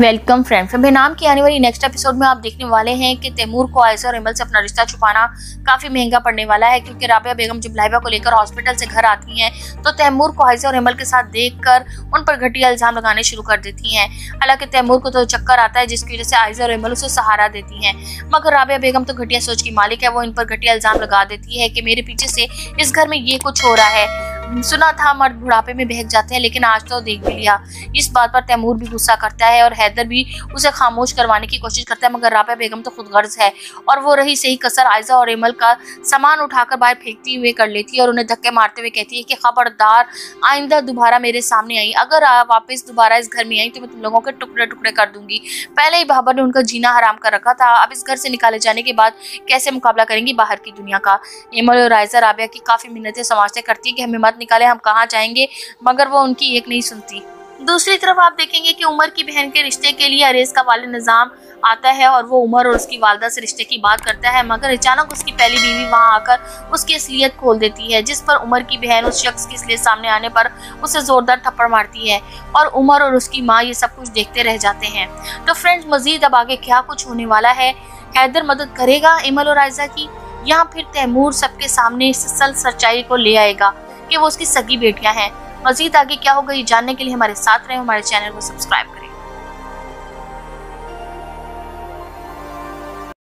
Welcome friends, बेनाम की आने वाली नेक्स्ट एपिसोड में आप देखने वाले हैं कि तैमूर को आयशा और अमल से अपना रिश्ता छुपाना काफ़ी महंगा पड़ने वाला है, क्योंकि रबिया बेगम जब लाइबा को लेकर हॉस्पिटल से घर आती हैं तो तैमूर को आयशा और अमल के साथ देखकर उन पर घटिया इल्ज़ाम लगाने शुरू कर देती हैं। हालांकि तैमूर को तो चक्कर आता है, जिसकी वजह से आयशा और अमल उसे सहारा देती हैं, मगर रबिया बेगम तो घटिया सोच की मालिक है। वो इन पर घटिया इल्ज़ाम लगा देती है कि मेरे पीछे से इस घर में ये कुछ हो रहा है। सुना था मर्द बुढ़ापे में बहक जाते हैं, लेकिन आज तो देख भी लिया। इस बात पर तैमूर भी गुस्सा करता है और हैदर भी उसे खामोश करवाने की कोशिश करता है, मगर राबिया बेगम तो खुदगर्ज है और वो रही सही कसर आयशा और अमल का सामान उठाकर बाहर फेंकती हुए कर लेती है और उन्हें धक्के मारते हुए कहती है कि खबरदार, आइंदा दोबारा मेरे सामने आई, अगर आप वापस दोबारा इस घर में आई तो मैं तुम लोगों के टुकड़े टुकड़े कर दूंगी। पहले ही बाबर ने उनका जीना हराम कर रखा था, अब इस घर से निकाले जाने के बाद कैसे मुकाबला करेंगी बाहर की दुनिया का। अमल और आयशा राबिया की काफ़ी मिन्नतें समाजते करती है कि हमें निकाले, हम कहाँ जाएंगे, मगर वो उनकी एक नहीं सुनती। दूसरी तरफ आप देखेंगे कि उमर की बहन के रिश्ते के लिए अरेज का वाले निजाम आता है और वो उमर और उसकी वालदा से रिश्ते की बात करता है, मगर अचानक उसकी पहली बीवी वहां आकर उसकी असलियत खोल देती है, जिस पर उमर की बहन उस शख्स की असलियत सामने आने पर उसे जोरदार थप्पड़ मारती है और उमर और उसकी माँ ये सब कुछ देखते रह जाते हैं। तो फ्रेंड्स, मजीद अब आगे क्या कुछ होने वाला है, हैदर मदद करेगा अमल और आयशा की, या फिर तैमूर सबके सामने सच्चाई को ले आएगा कि वो उसकी सगी बेटियां हैं। मजीद आगे क्या होगा ये जानने के लिए हमारे साथ रहें, हमारे चैनल को सब्सक्राइब